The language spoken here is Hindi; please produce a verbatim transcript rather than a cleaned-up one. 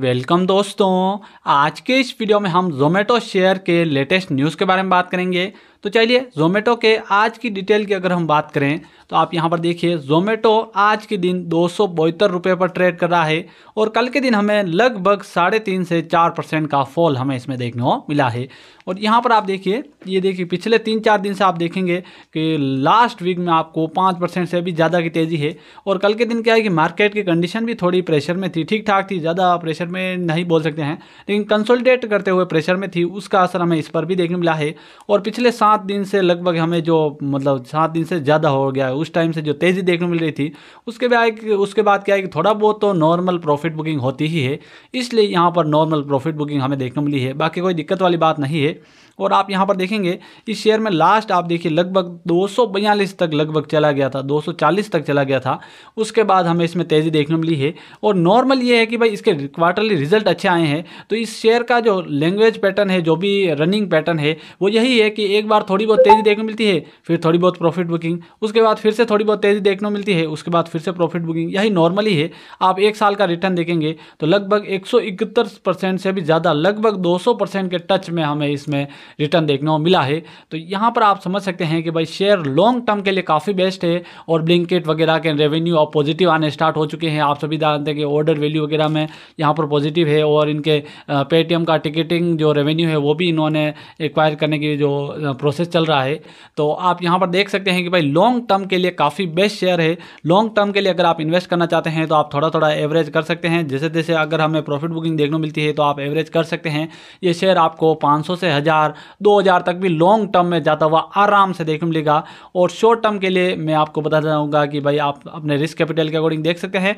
वेलकम दोस्तों, आज के इस वीडियो में हम Zomato शेयर के लेटेस्ट न्यूज़ के बारे में बात करेंगे। तो चलिए Zomato के आज की डिटेल की अगर हम बात करें तो आप यहां पर देखिए Zomato आज के दिन दो सौ बहत्तर रुपये पर ट्रेड कर रहा है और कल के दिन हमें लगभग साढ़े तीन से चार परसेंट का फॉल हमें इसमें देखने को मिला है। और यहां पर आप देखिए, ये देखिए पिछले तीन चार दिन से आप देखेंगे कि लास्ट वीक में आपको पाँच परसेंट से भी ज़्यादा की तेज़ी है। और कल के दिन क्या है कि मार्केट की कंडीशन भी थोड़ी प्रेशर में थी, ठीक ठाक थी, ज़्यादा प्रेशर में नहीं बोल सकते हैं, लेकिन कंसोलिडेट करते हुए प्रेशर में थी, उसका असर हमें इस पर भी देखने मिला है। और पिछले सात दिन से लगभग हमें जो मतलब सात दिन से ज़्यादा हो गया है, उस टाइम से जो तेज़ी देखने मिल रही थी उसके बाद उसके बाद क्या है कि थोड़ा बहुत तो नॉर्मल प्रॉफिट बुकिंग होती ही है, इसलिए यहाँ पर नॉर्मल प्रॉफिट बुकिंग हमें देखने मिली है, बाकी कोई दिक्कत वाली बात नहीं है। और आप यहाँ पर देखेंगे इस शेयर में लास्ट आप देखिए लगभग दो सौ बयालीस तक लगभग चला गया था, दो सौ चालीस तक चला गया था, उसके बाद हमें इसमें तेज़ी देखने मिली है। और नॉर्मल ये है कि भाई इसके क्वार्टरली रिजल्ट अच्छे आए हैं तो इस शेयर का जो लैंग्वेज पैटर्न है, जो भी रनिंग पैटर्न है, वो यही है कि एक बार थोड़ी बहुत तेज़ी देखने मिलती है, फिर थोड़ी बहुत प्रॉफिट बुकिंग, उसके बाद फिर से थोड़ी बहुत तेज़ी देखने मिलती है, उसके बाद फिर से प्रॉफिट बुकिंग, यही नॉर्मली है। आप एक साल का रिटर्न देखेंगे तो लगभग एक सौ इकहत्तर परसेंट से भी ज़्यादा, लगभग दो सौ परसेंट के टच में हमें इसमें रिटर्न देखने को मिला है। तो यहाँ पर आप समझ सकते हैं कि भाई शेयर लॉन्ग टर्म के लिए काफ़ी बेस्ट है। और ब्लिंकिट वगैरह के रेवेन्यू और पॉजिटिव आने स्टार्ट हो चुके हैं, आप सभी जानते हैं कि ऑर्डर वैल्यू वगैरह में यहाँ पर पॉजिटिव है। और इनके पेटीएम का टिकटिंग जो रेवेन्यू है वो भी इन्होंने एक्वायर करने की जो प्रोसेस चल रहा है, तो आप यहाँ पर देख सकते हैं कि भाई लॉन्ग टर्म के लिए काफ़ी बेस्ट शेयर है। लॉन्ग टर्म के लिए अगर आप इन्वेस्ट करना चाहते हैं तो आप थोड़ा थोड़ा एवरेज कर सकते हैं, जैसे जैसे अगर हमें प्रॉफिट बुकिंग देखने को मिलती है तो आप एवरेज कर सकते हैं। ये शेयर आपको पाँच सौ से हज़ार दो हज़ार तक भी लॉन्ग टर्म में जाता हुआ आराम से देखने मिलेगा। और शॉर्ट टर्म के लिए मैं आपको बता दूंगा कि भाई आप अपने रिस्क कैपिटल के अकॉर्डिंग देख सकते हैं।